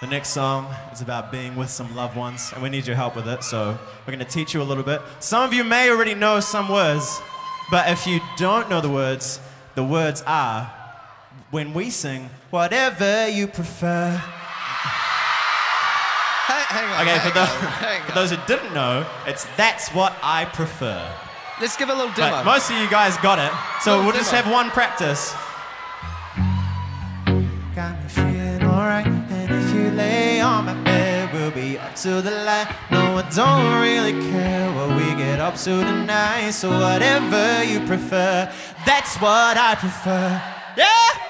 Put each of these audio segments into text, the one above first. The next song is about being with some loved ones, and we need your help with it, so we're going to teach you a little bit. Some of you may already know some words, but if you don't know the words are, when we sing, whatever you prefer. Hang on. Okay, for those who didn't know, it's that's what I prefer. Let's give a little demo. But most of you guys got it, so we'll just have one practice. Got me feeling alright. Lay on my bed, we'll be up to the light. No, I don't really care what we get up to tonight. So whatever you prefer, that's what I prefer. Yeah!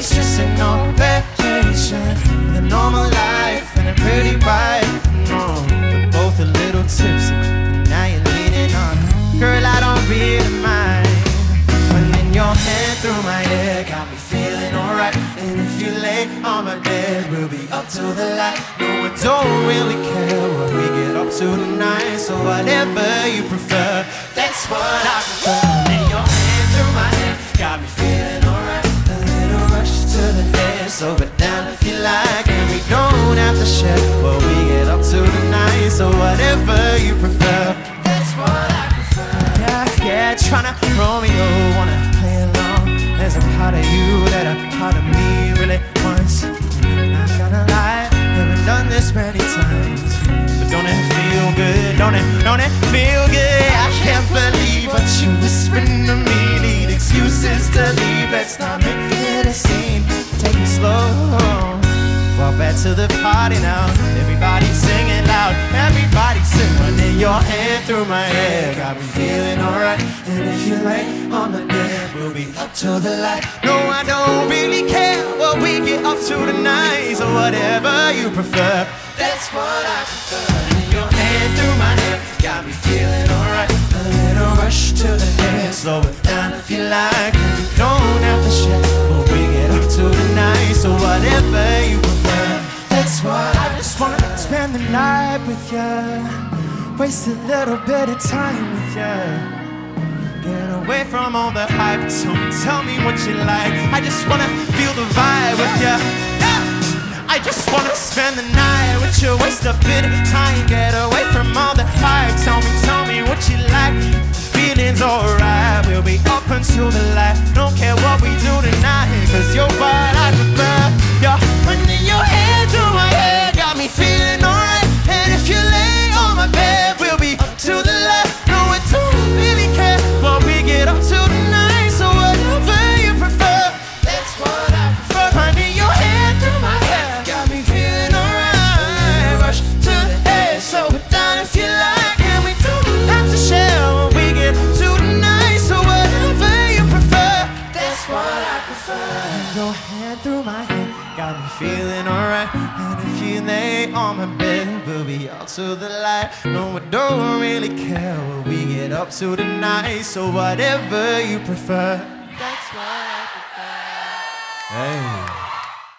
Stressing on vacation, the normal life and a pretty wife. No, but both a little tipsy. Now you're leaning on, girl, I don't really mind. Running your hand through my hair got me feeling alright. And if you lay on my bed, we'll be up to the light. No, I don't really care what we get up to tonight. So whatever you prefer, that's what I prefer. And your hand through my hair got me feeling alright. To the dance, slow it down if you like. And we don't have to share what we get up to tonight. So whatever you prefer, that's what I prefer. Yeah, tryna Romeo, wanna play along. There's a part of you that a part of me really wants. I'm not gonna lie, haven't done this many times. But don't it feel good, don't it feel good? I can't believe what you whispering to me. Need excuses to leave, let's not make it a scene. Take it slow, walk back to the party now. Everybody singing loud, everybody singing. Running your hand through my hair got me feeling alright. And if you lay on my bed, we'll be up to the light. No, I don't really care what we get up to tonight. So whatever you prefer, that's what I prefer. Running your hand through my hair got me feeling alright. A little rush to the head, slow it down if you like. You don't have to share. Tonight, so whatever you prefer, that's why I just wanna spend the night with ya. Waste a little bit of time with ya. Get away from all the hype. Don't tell me what you like. I just wanna feel the vibe with ya. I just wanna spend the night with you. Waste a bit of time. Get away from all the hype. Tell me what you like. Feeling's alright. We'll be up until the light. Don't care what we do tonight. Cause you're what I prefer, yeah. Running your hand through my head got me feeling alright. And if you lay on my bed, we'll be up to the left. No, I don't really care what we get up to tonight. So whatever you prefer, that's what I prefer. Running your hand through my head got me feeling alright. Rush to the head, slow it down if you like. And we don't have to share what we get up to tonight. So whatever you prefer, that's what I prefer. Your hand through my head got me feeling alright. And if you lay on my bed, we'll be all to the light. No, I don't really care what we get up to tonight. So whatever you prefer, that's what I prefer. Hey.